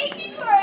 Maechi Kuro.